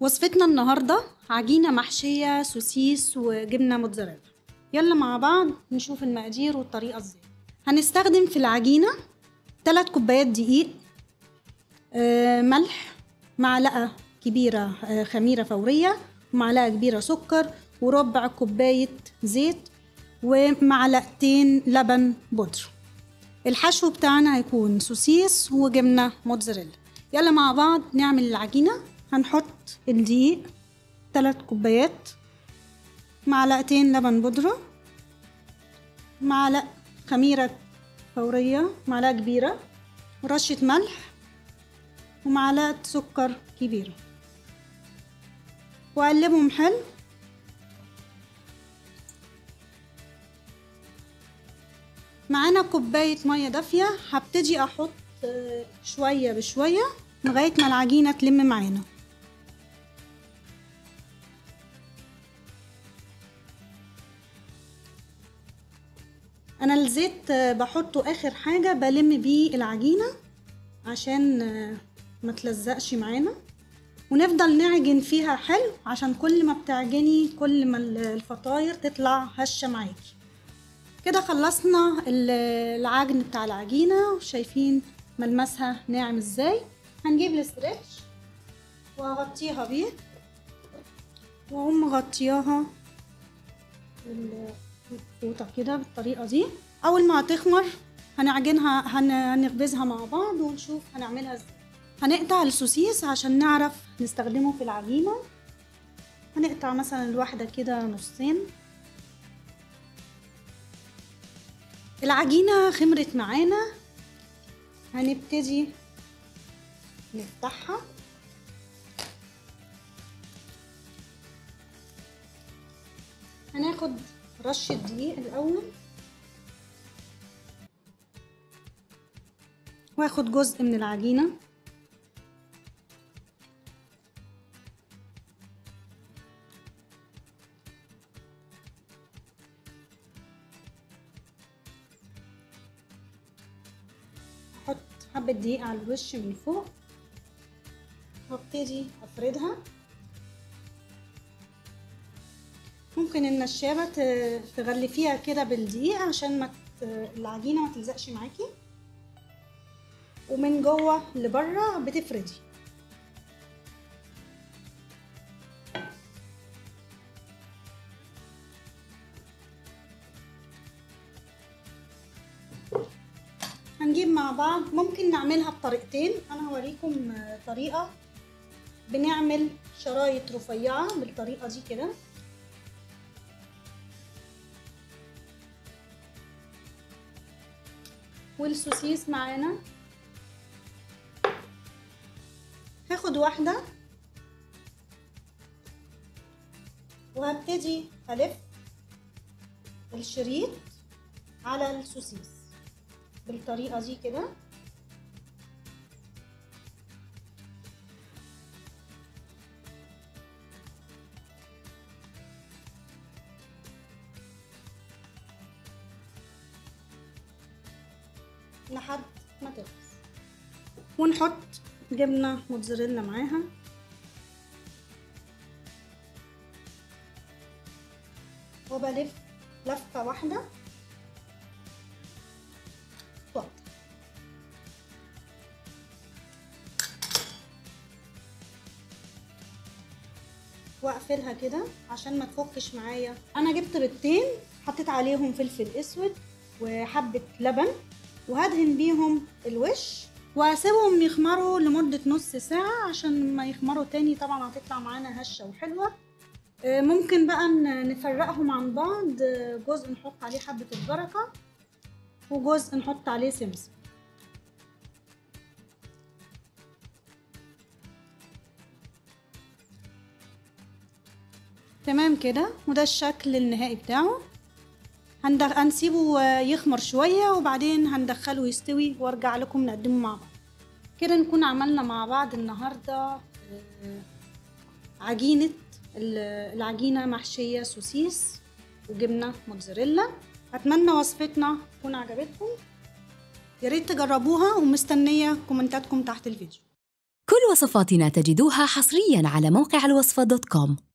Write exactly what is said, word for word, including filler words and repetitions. وصفتنا النهاردة عجينة محشية سوسيس وجبنة موتزريلا. يلا مع بعض نشوف المقادير والطريقة ازاي. هنستخدم في العجينة ثلاث كوبايات دقيق، ملح، معلقة كبيرة خميرة فورية، ومعلقة كبيرة سكر، وربع كوباية زيت، ومعلقتين لبن بودر. الحشو بتاعنا هيكون سوسيس وجبنة موتزريلا. يلا مع بعض نعمل العجينة. هنحط الدقيق ثلاث كوبايات، معلقتين لبن بودرة، معلقة خميرة فورية، معلقة كبيرة، ورشة ملح، ومعلقة سكر كبيرة، وأقلبهم حلو. معانا كوباية مية دافية، هبتدي أحط شوية بشوية لغاية ما العجينة تلم معانا. انا الزيت بحطه اخر حاجة، بلم بيه العجينة عشان ما تلزقش معانا، ونفضل نعجن فيها حلو، عشان كل ما بتعجني كل ما الفطاير تطلع هشة معاكي. كده خلصنا العجن بتاع العجينة، وشايفين ملمسها ناعم ازاي. هنجيب الاسترتش وهغطيها بيه، واقوم مغطياها بالفوطه كده بالطريقه دي. اول ما هتخمر هنعجنها، هنخبزها مع بعض ونشوف هنعملها ازاي. هنقطع السوسيس عشان نعرف نستخدمه في العجينه. هنقطع مثلا الواحده كده نصين. العجينه خمرت معانا، هنبتدي نفتحها. هناخد رشة دقيق الأول، واخد جزء من العجينة، احط حبة دقيق على الوش من فوق، وابتدي افردها. ممكن النشابه تغلفيها كده بالدقيق عشان ما العجينه ما تلزقش معاكي، ومن جوه لبره بتفردي. هنجيب مع بعض. ممكن نعملها بطريقتين، انا هوريكم طريقه بنعمل شرايط رفيعة بالطريقة دي كده، والسوسيس معانا. هاخد واحدة وهبتدي ألف الشريط على السوسيس بالطريقة دي كده. لحد ما تخلص، ونحط جبنة موتزريلا معاها. وبلف لفة واحدة واحدة. واقفلها كده عشان ما تفكش معايا. انا جبت بيضتين، حطيت عليهم فلفل اسود وحبة لبن، وهدهن بيهم الوش، وهسيبهم يخمروا لمدة نص ساعة عشان ما يخمروا تاني. طبعا هتطلع معانا هشة وحلوة. ممكن بقى نفرقهم عن بعض، جزء نحط عليه حبة البركة، وجزء نحط عليه سمسم. تمام كده، وده الشكل النهائي بتاعه. هنسيبه يخمر شوية، وبعدين هندخله يستوي، وارجع لكم نقدمه مع بعض. كده نكون عملنا مع بعض النهاردة عجينة العجينة محشية سوسيس وجبنة موتزريلا. اتمنى وصفتنا تكون عجبتكم، ياريت تجربوها، ومستنية كومنتاتكم تحت الفيديو. كل وصفاتنا تجدوها حصرياً على موقع الوصفة دوت كوم.